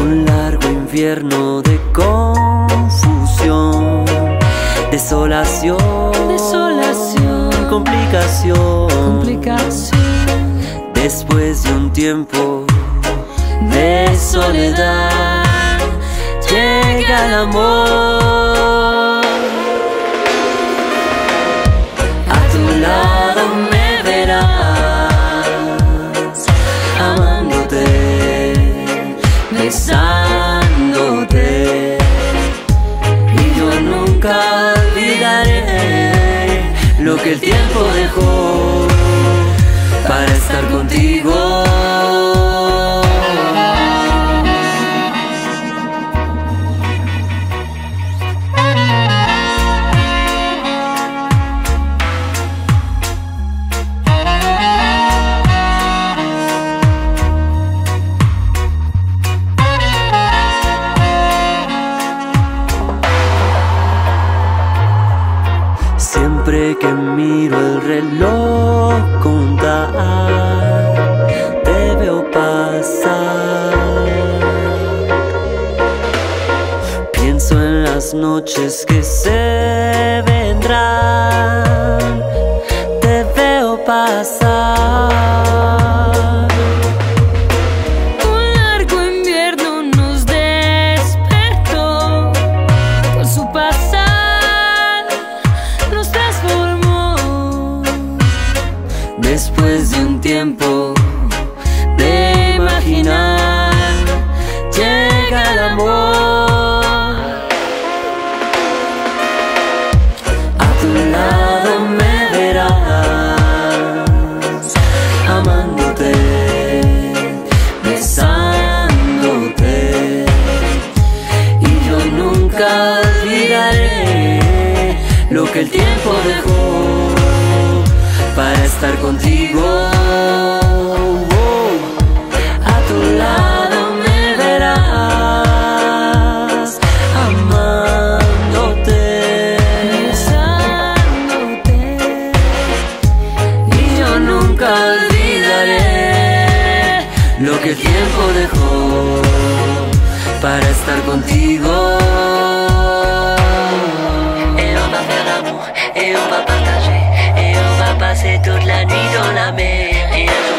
un largo invierno de confusión, desolación, desolación, complicación, complicación. Después de un tiempo de soledad llega el amor. A tu lado me verás, amándote, besándote, y yo nunca olvidaré lo que el tiempo dejó para estar contigo. Siempre que miro el reloj contar, te veo pasar. Pienso en las noches que se vendrán, te veo pasar. Un largo invierno nos despertó, con su pasar nos transformó. Después de un tiempo de imaginar llega el amor. A tu lado me verás, amándote, besándote, y yo nunca olvidaré lo que el tiempo dejó para estar contigo. A tu lado me verás, amándote, besándote, y yo nunca olvidaré lo que el tiempo dejó para estar contigo. Et on va partager, et on va passer toute la nuit dans la mer.